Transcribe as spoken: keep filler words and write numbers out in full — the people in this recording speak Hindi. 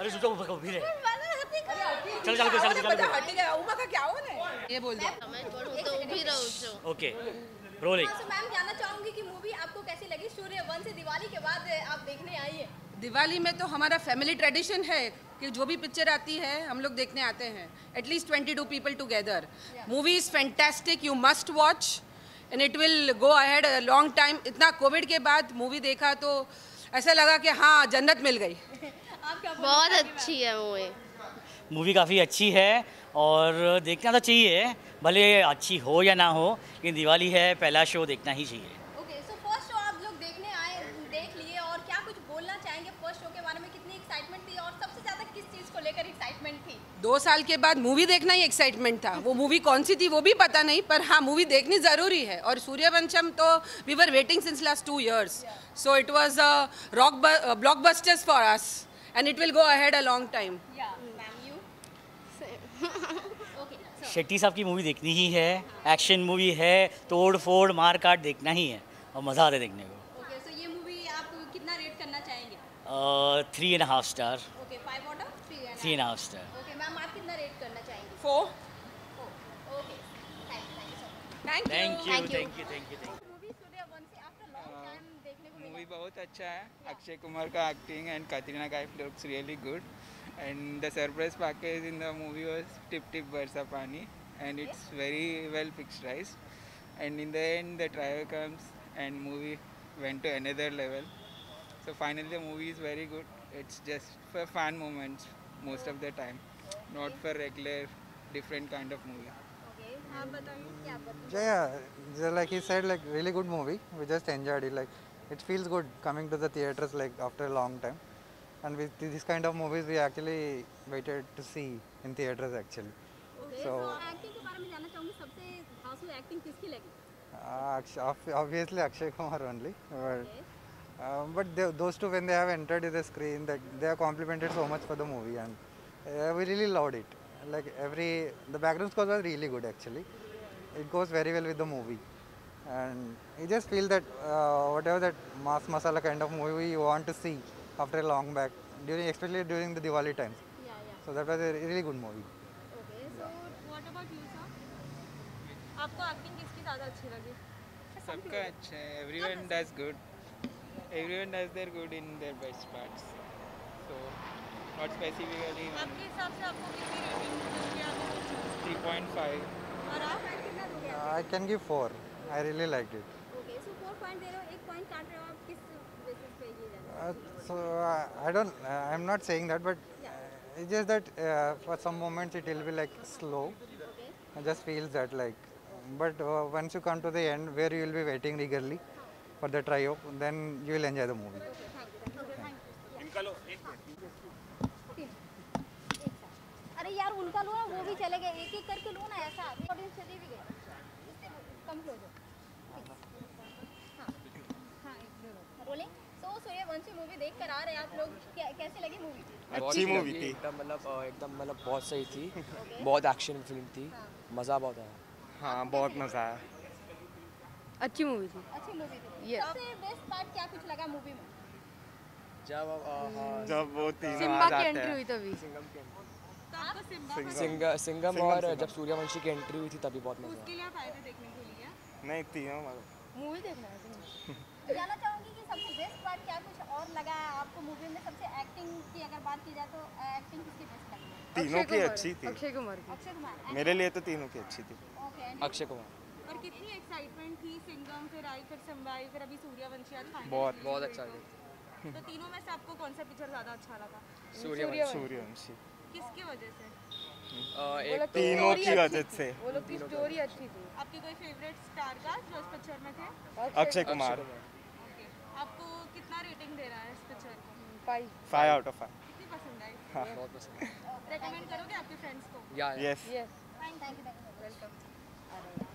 अरे सोचो वो कभी रहे चल चल चल चल हट गया उमा का क्या होना है ये बोल दो मैं बोलूं तो भी रहो जो ओके रोलिंग। तो मैम जानना चाहूंगी कि मूवी आपको कैसी लगी? सूर्यवंशी दिवाली के बाद आप देखने आई है? दिवाली में तो हमारा फैमिली ट्रेडिशन है कि जो भी पिक्चर आती है हम लोग देखने आते हैं, at least twenty two people together. Movie is fantastic, you must watch and it will go ahead long time. इतना कोविड के बाद मूवी देखा तो ऐसा लगा कि हाँ जन्नत मिल गई। बहुत अच्छी है मूवी मूवी काफ़ी अच्छी है और देखना तो चाहिए, भले अच्छी हो या ना हो, लेकिन दिवाली है पहला शो देखना ही चाहिए। ओके, सो फर्स्ट शो आप लोग देखने आए, देख लिए, और क्या कुछ बोलना चाहेंगे फर्स्ट शो के बारे में? कितनी एक्साइटमेंट थी और सबसे ज़्यादा किस चीज़ को लेकर एक्साइटमेंट थी? दो साल के बाद मूवी देखना ही एक्साइटमेंट था। वो मूवी कौन सी थी वो भी पता नहीं, पर हाँ मूवी देखनी ज़रूरी है। और सूर्यवंशम तो we were waiting since last two years, so it was a rock blockbusters for us and it will go ahead a long time. Shetty साहब की मूवी देखनी ही है, एक्शन मूवी है, तोड़ फोड़ मार काट देखना ही है और मज़ा आता है देखने को। ओके, सो ये मूवी आप कितना रेट करना चाहेंगे? Three and half star. Okay, five out of three three and half star. Okay ma'am, आप कितना रेट करना चाहेंगे? Four. Okay, thank you thank you thank you thank you thank you. Movie बहुत अच्छा है, अक्षय कुमार का acting and Katrina Kaif looks really good and the surprise package in the movie was Tip Tip Barsa Pani and it's very well picturized and in the end the trailer comes and movie went to another level, so finally the movie is very good. It's just for fan moments most of the time, not for regular different kind of movie. Okay, aap bataiye kya bataiye? Yeah, yeah, like he said, like really good movie, we just enjoyed it, like it feels good coming to the theaters like after a long time. And with this kind of movies we actually waited to see in theaters actually. Okay, so acting के बारे में जानना चाहूँगी, सबसे धांसू acting किसकी लगी? Obviously Akshay Kumar only, but okay. uh, but they, those two when they have entered the screen, that they are complimented so much for the movie and uh, we really loved it. Like every the background score was really good actually. It goes very well with the movie. And you just feel that uh, whatever that mass masala kind of movie you want to see after a long back during especially during the Diwali times. Yeah, yeah, so that was a really good movie. Okay, so yeah. What about you sir? Aapko acting kiski zyada achhi lagi? Sabka acha, everyone does good, everyone does their good in their best parts, so not specifically. Aapke hisab se aapko kitni rating doge? three point five. aur aap kitna doge? I can give four. I really liked it. Okay, so four point zero, ek point kaat rahe ho aap kis? Uh, so uh, I don't, uh, I'm not saying that, but yeah. uh, it's just that uh, for some moments it will be like slow. Okay. I just feels that like, but uh, once you come to the end where you will be waiting eagerly for the trio, then you will enjoy the movie. Okay, thank you. Okay, thank you. इनका लो एक मिनट। अरे यार उनका लो ना, वो भी चले गए, एक एक करके लो ना, ऐसा ऑडियंस चली भी गई। कम क्लोज हो। हाँ हाँ एक बोले। तो सूर्यवंशी मूवी देख कर आ रहे हैं आप लोग, कैसी लगी मूवी? अच्छी मूवी थी, एकदम मतलब एकदम मतलब बहुत सही थी। okay. बहुत एक्शन फिल्म थी। हाँ. मज़ा बहुत आया। हाँ बहुत मज़ा आया, अच्छी मूवी थी। अच्छी मूवी थी ये। सबसे बेस्ट पार्ट क्या कुछ लगा मूवी में? जब जब वो तीनों आ जाते हैं, सिम्बा की एंट्री हुई तभी। सिंघम की एंट्री, सिंघम सिंघम और जब सूर्यवंशी की एंट्री हुई थी तभी बहुत मज़ा आया। उसके लिए फायदा देखने के लिए नहीं तीनों मूवी देखना है। जानना चाहूँगी कि सबसे बेस्ट पार्ट क्या कुछ और लगा आपको मूवी में? सबसे एक्टिंग की अगर बात की जाए तो एक्टिंग किसकी बेस्ट लगी? तीनों की अच्छी थी। अक्षय कुमार की। अक्षय कुमार मेरे लिए तो तीनों की अच्छी थी। ओके, अक्षय कुमार। और कितनी एक्साइटमेंट थी? सिंघम फिर आई, फिर सिम्बाई, फिर अभी सूर्यवंशी। बहुत बहुत अच्छा लगा। तो तीनों में से आपको कौन सा पिक्चर ज़्यादा अच्छा लगा? सूर्यवंशी। किसकी वजह से? तीनों की वजह से। वो लोग की स्टोरी अच्छी थी। आपके कोई फेवरेट स्टार का जो इस पिक्चर में थे? अक्षय कुमार। आपको कितना रेटिंग दे रहा है इस पिक्चर को? Five. Five out of five. कितनी पसंद आई? हाँ बहुत पसंद। रेकमेंड करोगे आपके फ्रेंड्स को? या यस। Thank you, welcome.